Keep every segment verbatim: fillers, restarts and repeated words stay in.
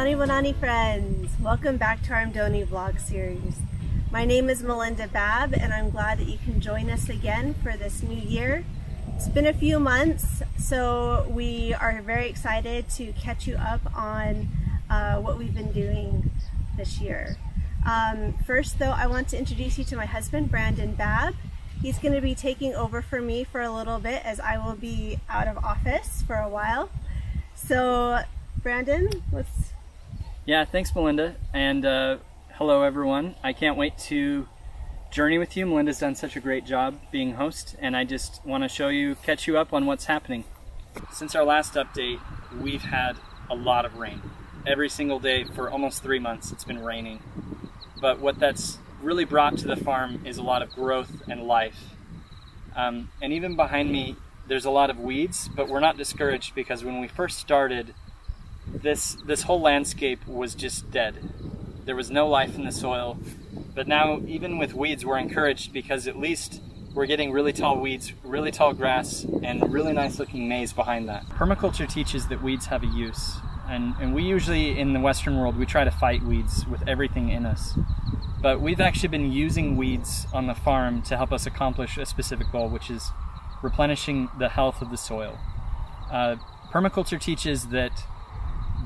Sani Bonani friends! Welcome back to our Umdoni vlog series. My name is Melinda Babb and I'm glad that you can join us again for this new year. It's been a few months, so we are very excited to catch you up on uh, what we've been doing this year. Um, first though, I want to introduce you to my husband, Brandon Babb. He's going to be taking over for me for a little bit as I will be out of office for a while. So, Brandon, let's... Yeah, thanks Melinda, and uh, hello everyone. I can't wait to journey with you. Melinda's done such a great job being host, and I just want to show you, catch you up on what's happening. Since our last update, we've had a lot of rain. Every single day for almost three months it's been raining. But what that's really brought to the farm is a lot of growth and life. Um, and even behind me, there's a lot of weeds, but we're not discouraged because when we first started, this, this whole landscape was just dead. There was no life in the soil. But now, even with weeds, we're encouraged because at least we're getting really tall weeds, really tall grass, and really nice looking maize behind that. Permaculture teaches that weeds have a use. And, and we usually, in the Western world, we try to fight weeds with everything in us. But we've actually been using weeds on the farm to help us accomplish a specific goal, which is replenishing the health of the soil. Uh, permaculture teaches that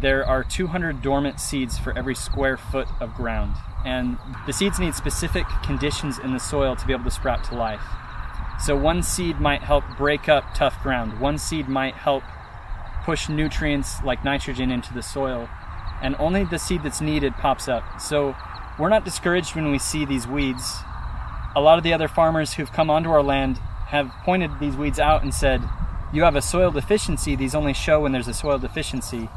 there are two hundred dormant seeds for every square foot of ground. And the seeds need specific conditions in the soil to be able to sprout to life. So one seed might help break up tough ground. One seed might help push nutrients like nitrogen into the soil. And only the seed that's needed pops up. So we're not discouraged when we see these weeds. A lot of the other farmers who've come onto our land have pointed these weeds out and said, you have a soil deficiency, these only show when there's a soil deficiency.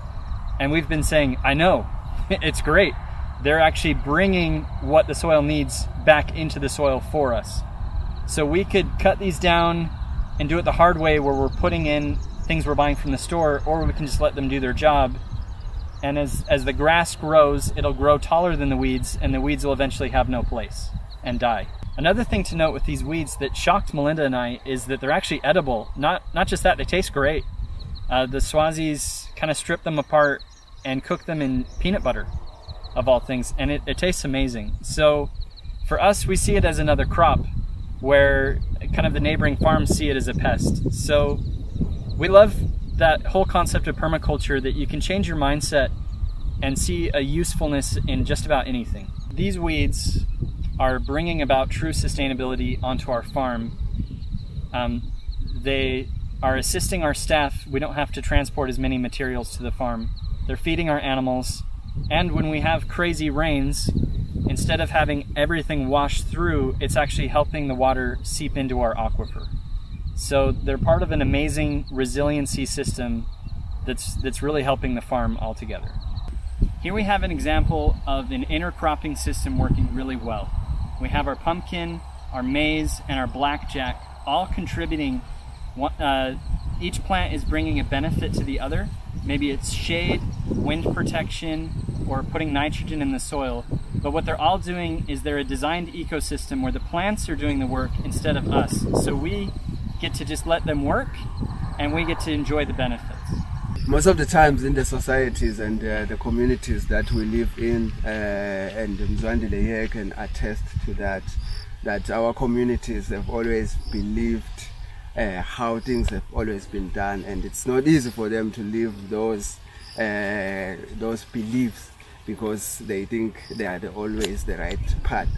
And we've been saying, I know, it's great. They're actually bringing what the soil needs back into the soil for us. So we could cut these down and do it the hard way where we're putting in things we're buying from the store, or we can just let them do their job. And as, as the grass grows, it'll grow taller than the weeds, and the weeds will eventually have no place and die. Another thing to note with these weeds that shocked Melinda and I is that they're actually edible. Not, not just that, they taste great. Uh, the Swazis kind of strip them apart and cook them in peanut butter, of all things, and it, it tastes amazing. So for us, we see it as another crop, where kind of the neighboring farms see it as a pest. So we love that whole concept of permaculture, that you can change your mindset and see a usefulness in just about anything. These weeds are bringing about true sustainability onto our farm. Um, they are assisting our staff. We don't have to transport as many materials to the farm. They're feeding our animals. And when we have crazy rains, instead of having everything washed through, it's actually helping the water seep into our aquifer. So they're part of an amazing resiliency system that's, that's really helping the farm altogether. Here we have an example of an intercropping system working really well. We have our pumpkin, our maize, and our blackjack all contributing. Uh, each plant is bringing a benefit to the other. Maybe it's shade, wind protection, or putting nitrogen in the soil. But what they're all doing is they're a designed ecosystem where the plants are doing the work instead of us. So we get to just let them work, and we get to enjoy the benefits. Most of the times in the societies and uh, the communities that we live in, uh, and Mzwandile here can attest to that, that our communities have always believed uh, how things have always been done, and it's not easy for them to leave those, uh, those beliefs because they think they are the, always the right path.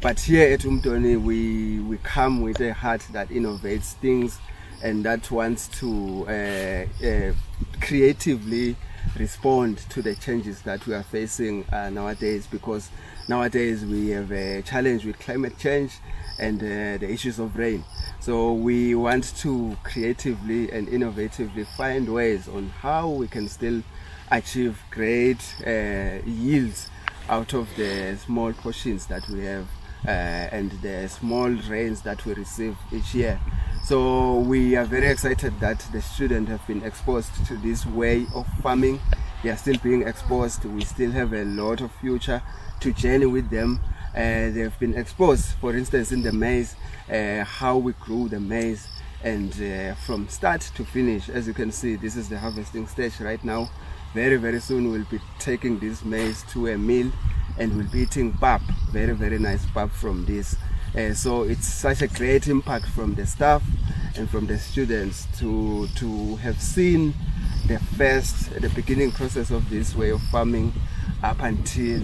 But here at Umdoni, we, we come with a heart that innovates things and that wants to uh, uh, creatively respond to the changes that we are facing uh, nowadays, because nowadays we have a challenge with climate change and uh, the issues of rain. So we want to creatively and innovatively find ways on how we can still achieve great uh, yields out of the small portions that we have. Uh, and the small rains that we receive each year. So we are very excited that the students have been exposed to this way of farming. They are still being exposed. We still have a lot of future to journey with them. Uh, they have been exposed, for instance, in the maize, uh, how we grew the maize, and uh, from start to finish. As you can see, this is the harvesting stage right now. very very soon we'll be taking this maize to a mill and we'll be eating pap, very very nice pap from this. Uh, so it's such a great impact from the staff and from the students to to have seen the first, the beginning process of this way of farming up until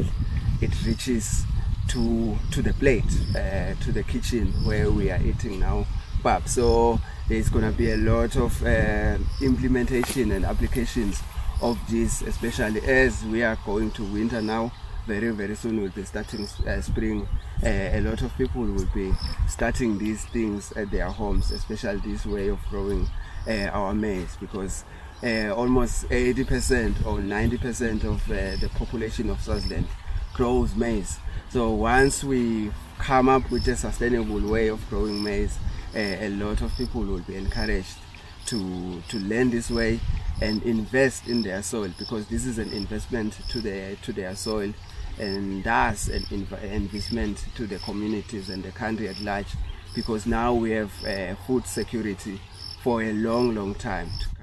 it reaches to to the plate, uh, to the kitchen where we are eating now pap. So there's gonna be a lot of uh, implementation and applications of this, especially as we are going to winter now. Very very soon we'll be starting uh, spring. Uh, a lot of people will be starting these things at their homes, especially this way of growing uh, our maize, because uh, almost eighty percent or ninety percent of uh, the population of Swaziland grows maize. So once we come up with a sustainable way of growing maize, uh, a lot of people will be encouraged to to learn this way and invest in their soil, because this is an investment to their to their soil, and thus an investment to the communities and the country at large, because now we have uh, food security for a long long time to come.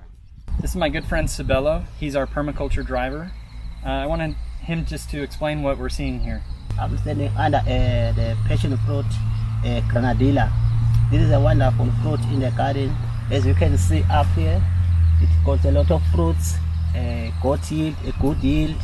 This is my good friend Sibello. He's our permaculture driver. uh, I wanted him just to explain what we're seeing here. I'm standing under uh, the passion fruit uh, granadilla. This is a wonderful fruit in the garden. As you can see up here, it got a lot of fruits, a good yield, a good yield.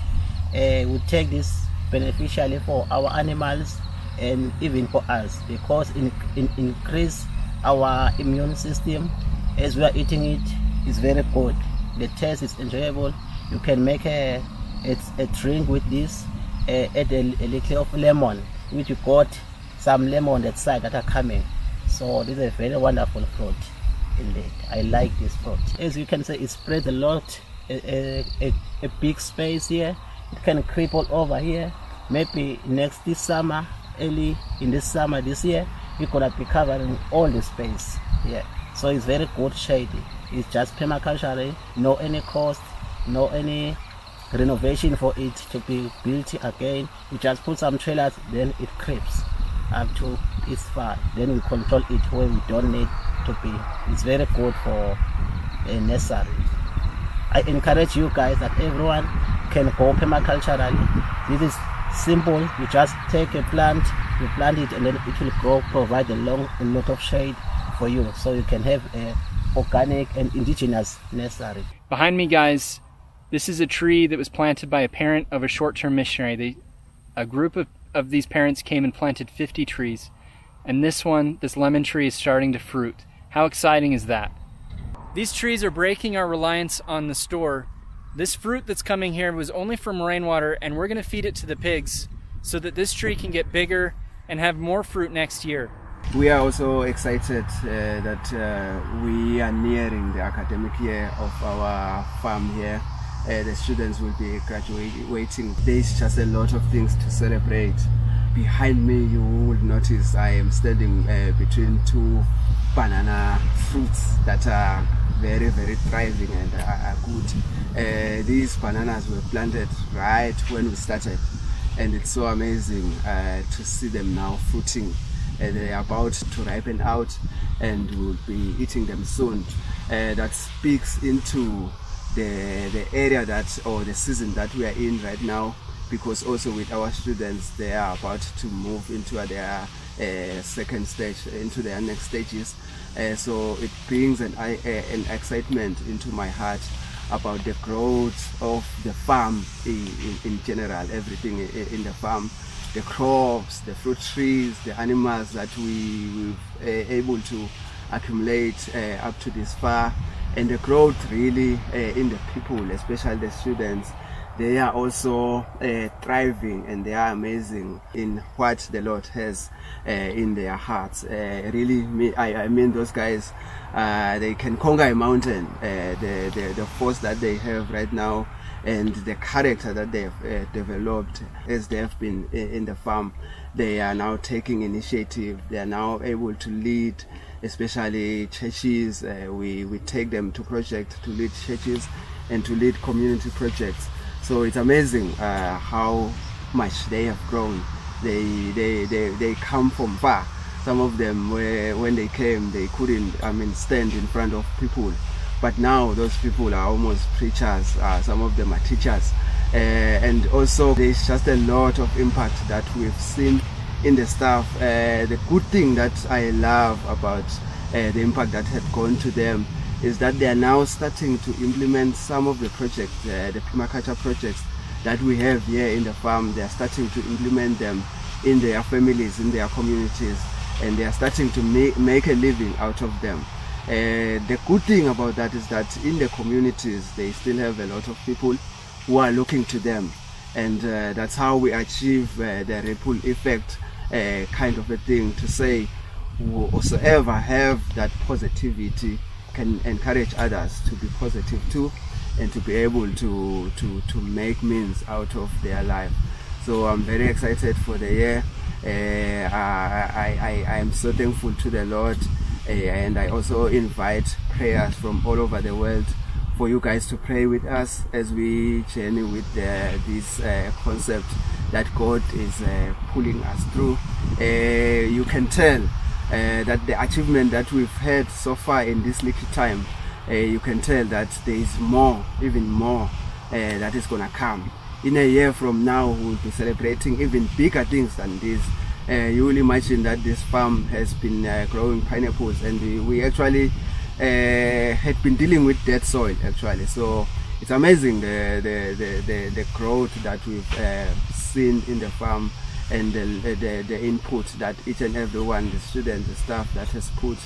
Uh, we take this beneficially for our animals and even for us, because it in, in, increase our immune system. As we are eating it, it's very good. The taste is enjoyable. You can make a, a, a drink with this, uh, add a, a little of lemon, which you got some lemon on that side that are coming. So this is a very wonderful fruit. Indeed, I like this fruit. As you can see, it spreads a lot, a, a, a big space here. It can creep all over here. Maybe next this summer, early in this summer this year, we're gonna be covering all the space here. So it's very good shady. It's just permaculture, no any cost, no any renovation for it to be built again. We just put some trailers, then it creeps up to its far. Then we control it where we don't need to be. It's very good for a nursery. I encourage you guys that everyone can go permaculturally. This is simple. You just take a plant, you plant it, and then it will grow, provide a long a lot of shade for you, so you can have a organic and indigenous nursery. Behind me, guys, this is a tree that was planted by a parent of a short-term missionary. They, a group of of these parents came and planted fifty trees, and this one, this lemon tree, is starting to fruit. How exciting is that? These trees are breaking our reliance on the store. This fruit that's coming here was only from rainwater, and we're gonna feed it to the pigs so that this tree can get bigger and have more fruit next year. We are also excited uh, that uh, we are nearing the academic year of our farm here. Uh, the students will be graduating. There's just a lot of things to celebrate. Behind me, you will notice I am standing uh, between two banana fruits that are very, very thriving and are, are good. Uh, these bananas were planted right when we started, and it's so amazing uh, to see them now fruiting. Uh, they are about to ripen out, and we'll be eating them soon. Uh, that speaks into The, the area that, or the season that we are in right now, because also with our students, they are about to move into their uh, second stage, into their next stages. Uh, so it brings an, uh, an excitement into my heart about the growth of the farm in, in, in general, everything in the farm, the crops, the fruit trees, the animals that we were able to accumulate uh, up to this far. And the growth really uh, in the people, especially the students, they are also uh, thriving, and they are amazing in what the Lord has uh, in their hearts. Uh, really, me, I, I mean those guys, uh, they can conquer a mountain. Uh, the, the, the force that they have right now and the character that they have uh, developed as they have been in the farm, they are now taking initiative. They are now able to lead, especially churches. Uh, we, we take them to project to lead churches and to lead community projects. So it's amazing uh, how much they have grown. They, they, they, they come from far. Some of them, were, when they came, they couldn't, I mean, stand in front of people. But now those people are almost preachers, uh, some of them are teachers, uh, and also there's just a lot of impact that we've seen in the staff. Uh, the good thing that I love about uh, the impact that had gone to them is that they are now starting to implement some of the projects, uh, the permaculture projects that we have here in the farm. They are starting to implement them in their families, in their communities, and they are starting to make, make a living out of them. Uh, the good thing about that is that in the communities they still have a lot of people who are looking to them, and uh, that's how we achieve uh, the ripple effect uh, kind of a thing, to say whosoever have that positivity can encourage others to be positive too, and to be able to to to make means out of their life. So I'm very excited for the year. uh, I, I, I am so thankful to the Lord, uh, and I also invite prayers from all over the world for you guys to pray with us as we journey with the, this uh, concept that God is uh, pulling us through. Uh, you can tell Uh, that the achievement that we've had so far in this little time, uh, you can tell that there is more, even more, uh, that is gonna come. In a year from now, we'll be celebrating even bigger things than this. Uh, you will imagine that this farm has been uh, growing pineapples, and we, we actually uh, had been dealing with dead soil actually. So it's amazing the the the, the, the growth that we've uh, seen in the farm, and the, the, the input that each and everyone, the students, the staff, that has put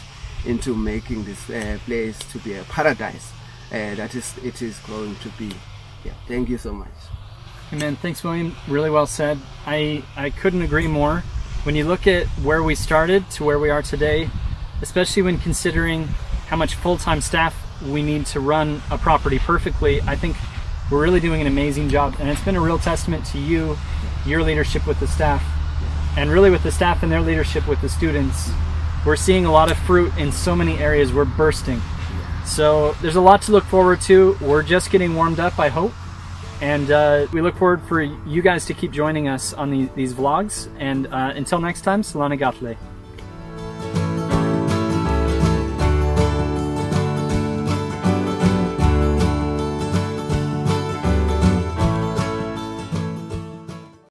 into making this uh, place to be a paradise uh, that is it is going to be. Yeah, thank you so much. Amen. Thanks, William. Really well said. I, I couldn't agree more. When you look at where we started to where we are today, especially when considering how much full-time staff we need to run a property perfectly, I think we're really doing an amazing job, and it's been a real testament to you, your leadership with the staff, and really with the staff and their leadership with the students. We're seeing a lot of fruit in so many areas. We're bursting. So there's a lot to look forward to. We're just getting warmed up, I hope. And uh, we look forward for you guys to keep joining us on these, these vlogs. And uh, until next time, Salena Gatley.